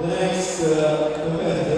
The next event